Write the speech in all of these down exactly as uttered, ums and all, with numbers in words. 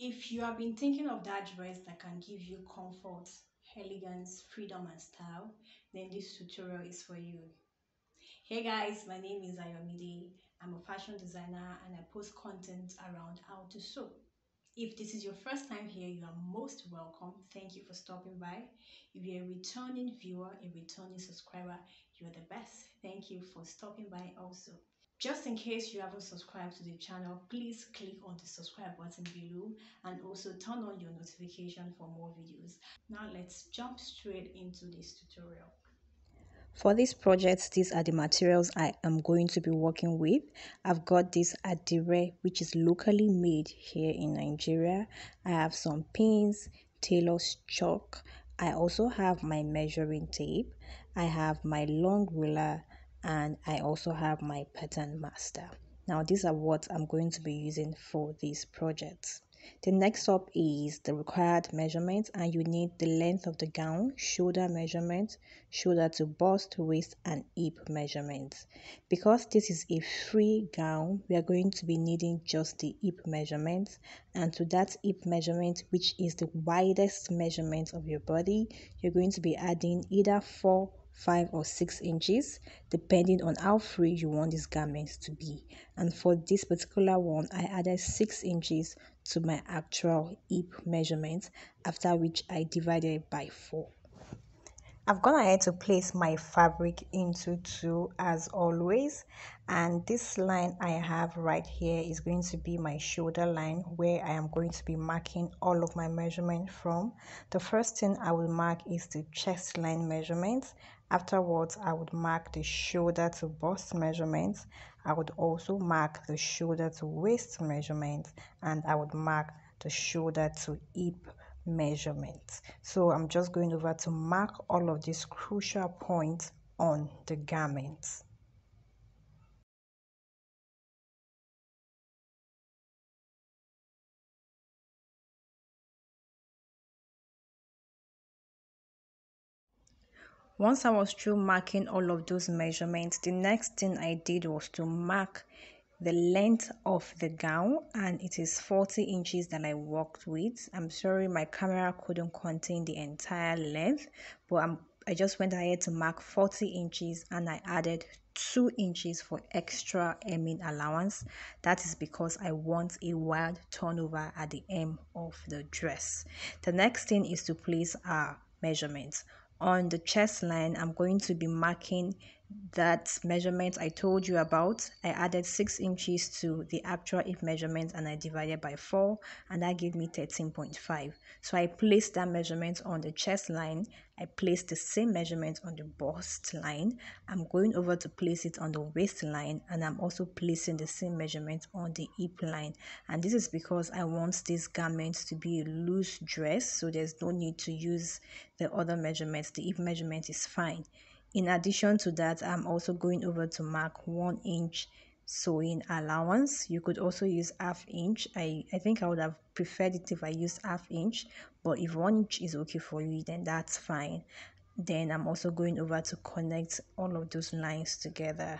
If you have been thinking of that dress that can give you comfort, elegance, freedom and style, then this tutorial is for you. Hey guys, my name is Ayomide. I'm a fashion designer and I post content around how to sew. If this is your first time here, you are most welcome. Thank you for stopping by. If you're a returning viewer, a returning subscriber, you're the best. Thank you for stopping by also. Just in case you haven't subscribed to the channel, please click on the subscribe button below and also turn on your notification for more videos. Now let's jump straight into this tutorial. For this project, these are the materials I am going to be working with. I've got this Adire, which is locally made here in Nigeria. I have some pins, tailor's chalk. I also have my measuring tape. I have my long ruler, and I also have my pattern master. Now these are what I'm going to be using for this project. The next up is the required measurements, and you need the length of the gown, shoulder measurement, shoulder to bust, waist and hip measurements. Because this is a free gown, we are going to be needing just the hip measurements, and to that hip measurement, which is the widest measurement of your body, you're going to be adding either four five or six inches depending on how free you want this garment to be. And for this particular one, I added six inches to my actual hip measurement, after which I divided by four. I've gone ahead to place my fabric into two as always, and this line I have right here is going to be my shoulder line, where I am going to be marking all of my measurement from. The first thing I will mark is the chest line measurement. Afterwards, I would mark the shoulder to bust measurements. I would also mark the shoulder to waist measurements, and I would mark the shoulder to hip measurements. So I'm just going over to mark all of these crucial points on the garments. Once I was through marking all of those measurements, the next thing I did was to mark the length of the gown, and it is forty inches that I worked with. I'm sorry my camera couldn't contain the entire length, but I'm, I just went ahead to mark forty inches, and I added two inches for extra hemming allowance. That is because I want a wide turnover at the hem of the dress. The next thing is to place our measurements. On the chest line, I'm going to be marking that measurement I told you about. I added six inches to the actual hip measurement, and I divided by four, and that gave me thirteen point five. So I placed that measurement on the chest line. I placed the same measurement on the bust line. I'm going over to place it on the waist line, and I'm also placing the same measurement on the hip line. And this is because I want this garment to be a loose dress, so there's no need to use the other measurements. The hip measurement is fine. In addition to that, I'm also going over to mark one inch sewing allowance. You could also use half inch. I, I think I would have preferred it if I used half inch, but if one inch is okay for you, then that's fine. Then I'm also going over to connect all of those lines together.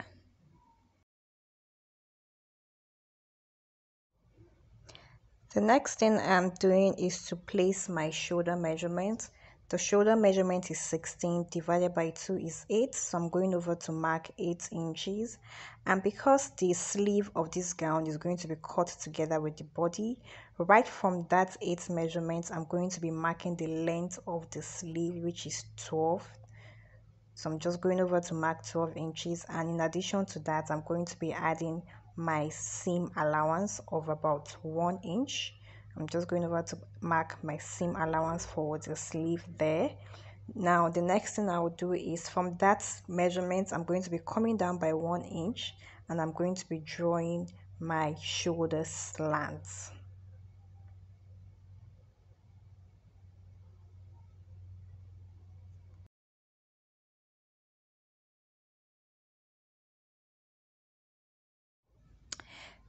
The next thing I'm doing is to place my shoulder measurement. The shoulder measurement is sixteen, divided by two is eight, so I'm going over to mark eight inches. And because the sleeve of this gown is going to be cut together with the body, right from that eight measurement, I'm going to be marking the length of the sleeve, which is twelve. So I'm just going over to mark twelve inches, and in addition to that, I'm going to be adding my seam allowance of about one inch. I'm just going over to mark my seam allowance for the sleeve there. Now the next thing I will do is, from that measurement, I'm going to be coming down by one inch, and I'm going to be drawing my shoulder slants.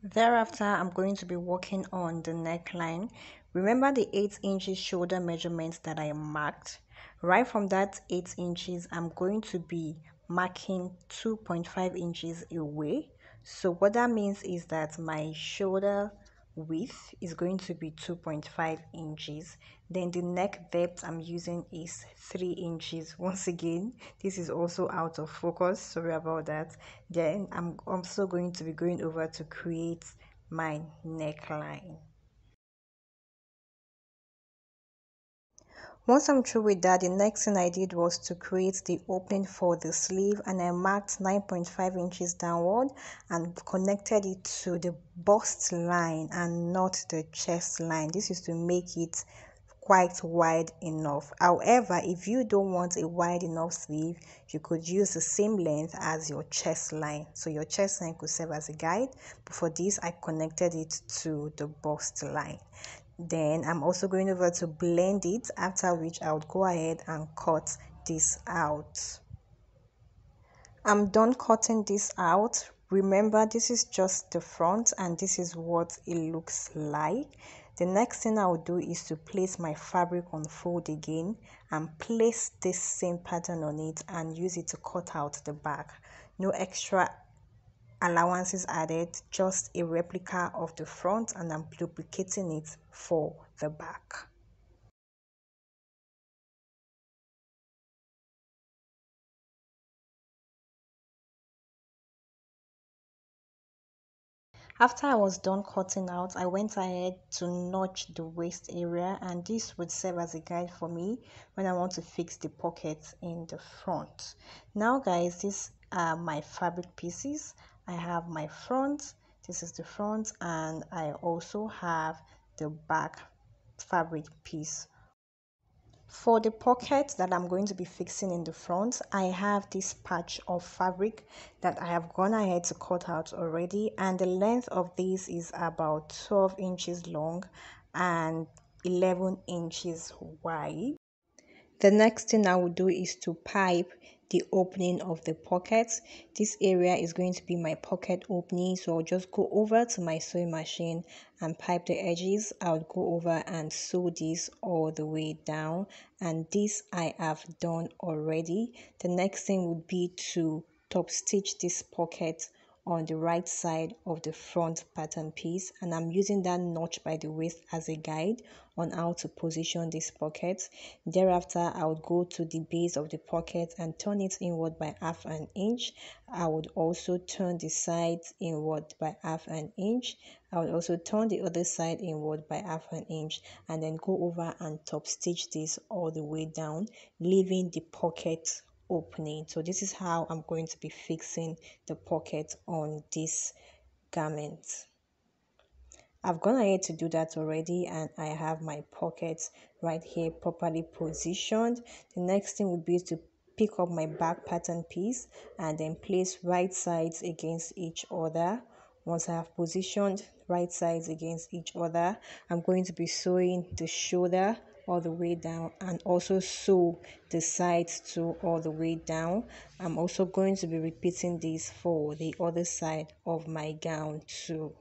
Thereafter, I'm going to be working on the neckline. Remember the eight inches shoulder measurements that I marked? Right from that eight inches, I'm going to be marking two point five inches away. So what that means is that my shoulder width is going to be two point five inches. Then the neck depth I'm using is three inches. Once again, this is also out of focus, sorry about that. Then I'm also going to be going over to create my neckline. Once I'm through with that, the next thing I did was to create the opening for the sleeve, and I marked nine point five inches downward and connected it to the bust line and not the chest line. This is to make it quite wide enough. However, if you don't want a wide enough sleeve, you could use the same length as your chest line. So your chest line could serve as a guide, but for this, I connected it to the bust line. Then I'm also going over to blend it, after which I would go ahead and cut this out. I'm done cutting this out. Remember, this is just the front and this is what it looks like. The next thing I'll do is to place my fabric on fold again and place this same pattern on it and use it to cut out the back. No extra allowances added, just a replica of the front, and I'm duplicating it for the back. After I was done cutting out, I went ahead to notch the waist area, and this would serve as a guide for me when I want to fix the pockets in the front. Now guys, these are my fabric pieces. I have my front, this is the front, and I also have the back fabric piece. For the pocket that I'm going to be fixing in the front, I have this patch of fabric that I have gone ahead to cut out already, and the length of this is about twelve inches long and eleven inches wide. The next thing I will do is to pipe the opening of the pocket. This area is going to be my pocket opening, so I'll just go over to my sewing machine and pipe the edges. I'll go over and sew this all the way down, and this I have done already. The next thing would be to top stitch this pocket on the right side of the front pattern piece, and I'm using that notch by the waist as a guide on how to position this pocket. Thereafter, I would go to the base of the pocket and turn it inward by half an inch. I would also turn the sides inward by half an inch. I would also turn the other side inward by half an inch, and then go over and top stitch this all the way down, leaving the pocket opening. So this is how I'm going to be fixing the pocket on this garment. I've gone ahead to do that already, and I have my pockets right here properly positioned. The next thing would be to pick up my back pattern piece and then place right sides against each other. Once I have positioned right sides against each other, I'm going to be sewing the shoulder all the way down, and also sew the sides too all the way down. I'm also going to be repeating this for the other side of my gown too.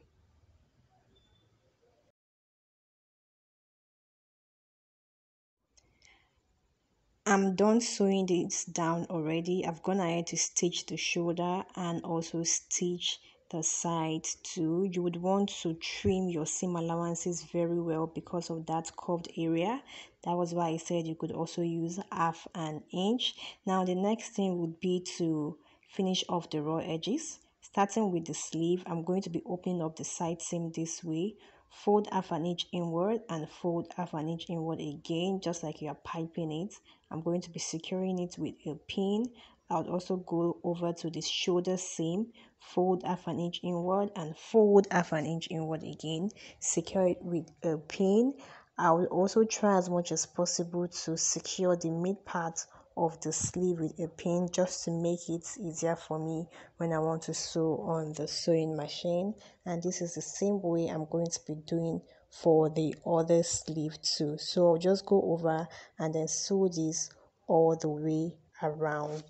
I'm done sewing this down already. I've gone ahead to stitch the shoulder and also stitch the side too. You would want to trim your seam allowances very well because of that curved area. That was why I said you could also use half an inch. Now the next thing would be to finish off the raw edges. Starting with the sleeve, I'm going to be opening up the side seam this way. Fold half an inch inward and fold half an inch inward again, just like you are piping it. I'm going to be securing it with a pin. I would also go over to the shoulder seam, fold half an inch inward and fold half an inch inward again, secure it with a pin. I will also try as much as possible to secure the mid part of the sleeve with a pin, just to make it easier for me when I want to sew on the sewing machine. And this is the same way I'm going to be doing for the other sleeve too. So I'll just go over and then sew this all the way around.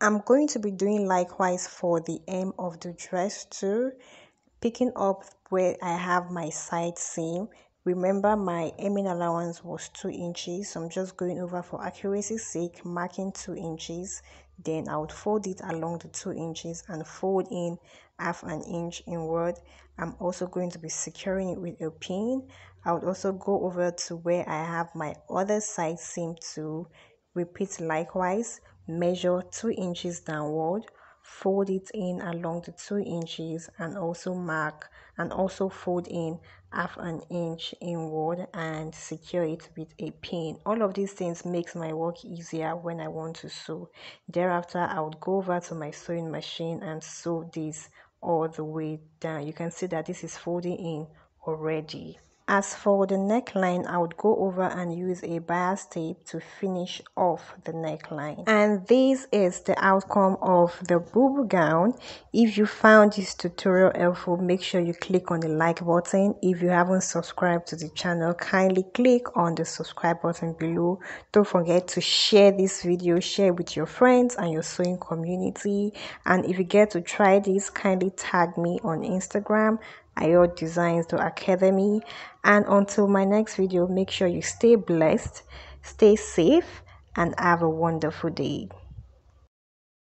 I'm going to be doing likewise for the hem of the dress too, picking up where I have my side seam. Remember, my hemming allowance was two inches, so I'm just going over for accuracy's sake, marking two inches. Then I would fold it along the two inches and fold in half an inch inward. I'm also going to be securing it with a pin. I would also go over to where I have my other side seam to repeat likewise. Measure two inches downward, fold it in along the two inches and also mark and also fold in half an inch inward and secure it with a pin. All of these things makes my work easier when I want to sew. Thereafter, I would go over to my sewing machine and sew this all the way down. You can see that this is folding in already. As for the neckline, I would go over and use a bias tape to finish off the neckline. And this is the outcome of the Bubu gown. If you found this tutorial helpful, make sure you click on the like button. If you haven't subscribed to the channel, kindly click on the subscribe button below. Don't forget to share this video, share with your friends and your sewing community. And if you get to try this, kindly tag me on Instagram, I O Designs to academy. And until my next video, make sure you stay blessed, stay safe, and have a wonderful day.